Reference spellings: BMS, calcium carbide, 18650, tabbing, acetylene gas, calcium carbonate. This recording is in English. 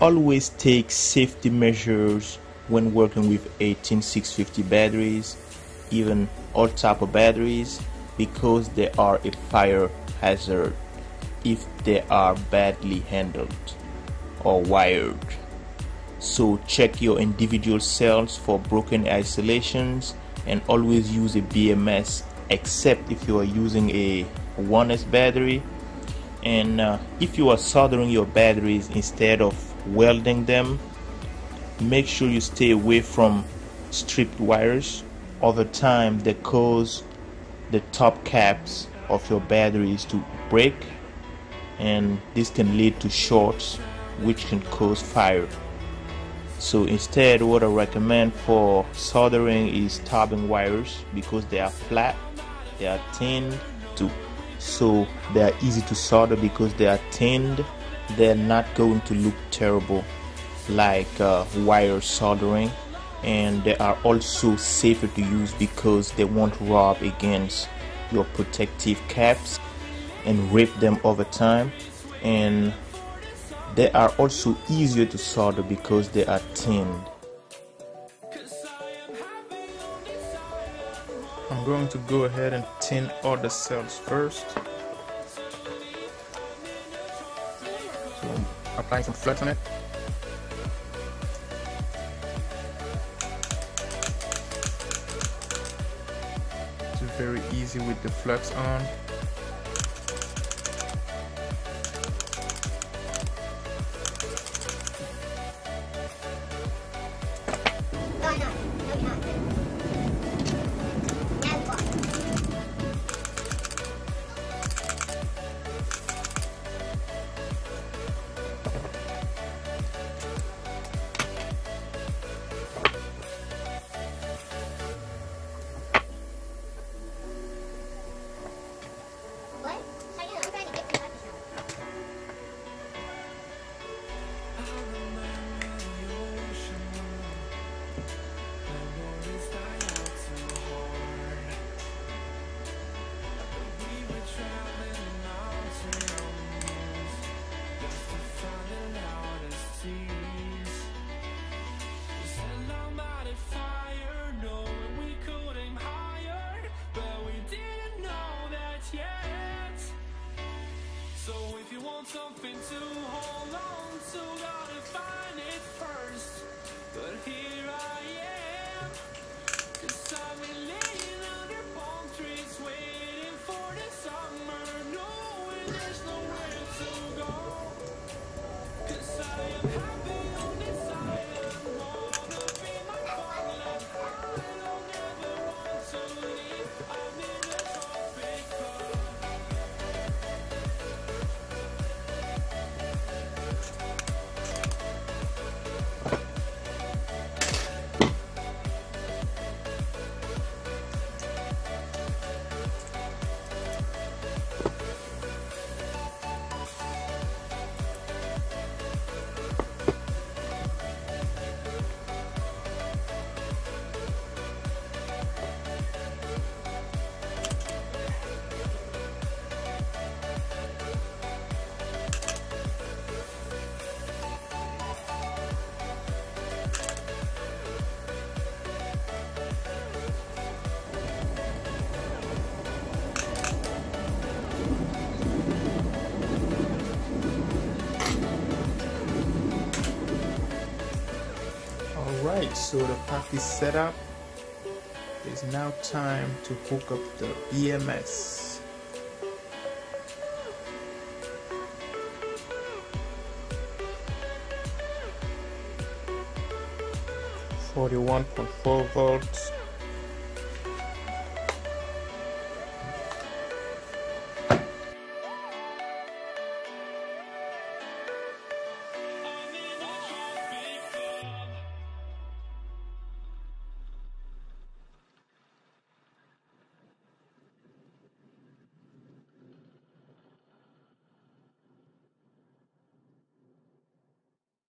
Always take safety measures when working with 18650 batteries, even all type of batteries, because they are a fire hazard if they are badly handled or wired. So check your individual cells for broken isolations and always use a BMS, except if you are using a 1S battery. And if you are soldering your batteries instead of welding them, make sure you stay away from stripped wires. Over time, they cause the top caps of your batteries to break, and this can lead to shorts, which can cause fire. So instead, what I recommend for soldering is tabbing wires, because they are flat, they are tinned too. So they are easy to solder because they are tinned. They're not going to look terrible like wire soldering, and they are also safer to use because they won't rub against your protective caps and rip them over time. And they are also easier to solder because they are tinned. I'm going to go ahead and tin all the cells first. So I'm applying some flux on it. It's very easy with the flux on. Something to hold on to, gotta find it first. But here I am, 'cause I've been laying under palm trees, waiting for the summer, knowing there's nowhere to go. 'Cause I am happy on this island, wanna be my own. I don't ever want to leave. I've been a topic of Alright, so the pack is set up. It's now time to hook up the BMS. . 41.4 volts